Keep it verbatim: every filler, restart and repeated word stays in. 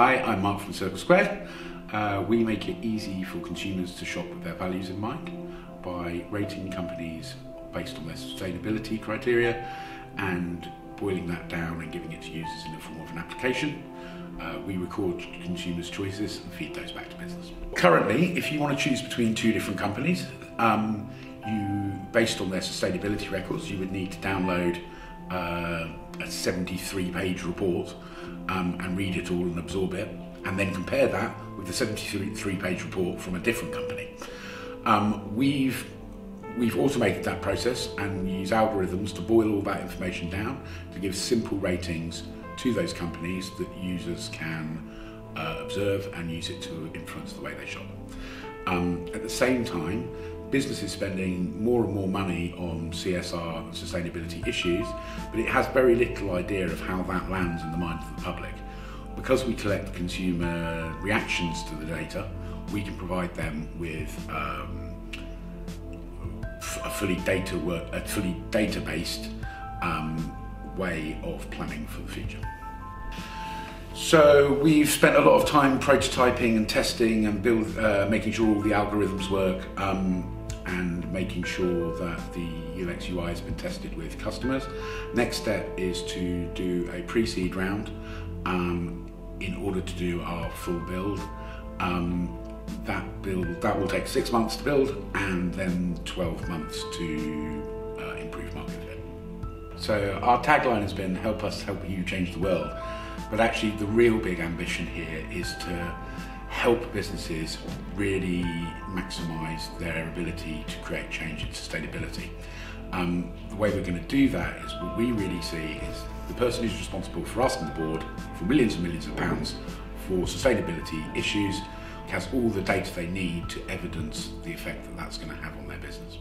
Hi, I'm Mark from Circle Squared. Uh, we make it easy for consumers to shop with their values in mind by rating companies based on their sustainability criteria and boiling that down and giving it to users in the form of an application. Uh, we record consumers' choices and feed those back to business. Currently, if you want to choose between two different companies, um, you, based on their sustainability records, you would need to download uh, a seventy-three page report um, and read it all and absorb it, and then compare that with the seventy-three page report from a different company. Um, we've We've automated that process and use algorithms to boil all that information down to give simple ratings to those companies that users can uh, observe and use it to influence the way they shop. Um, at the same time, businesses spending more and more money on C S R and sustainability issues, but it has very little idea of how that lands in the mind of the public. Because we collect consumer reactions to the data, we can provide them with um, a fully data work, a fully data-based um, way of planning for the future. So we've spent a lot of time prototyping and testing and build, uh, making sure all the algorithms work um, and making sure that the U X U I has been tested with customers. Next step is to do a pre-seed round um, in order to do our full build. Um, That build that will take six months to build and then twelve months to uh, improve market fit. So our tagline has been "Help us, help you change the world," but actually the real big ambition here is to help businesses really maximise their ability to create change in sustainability. Um, the way we're going to do that is what we really see is the person who's responsible for us and the board for millions and millions of pounds for sustainability issues has all the data they need to evidence the effect that that's going to have on their business.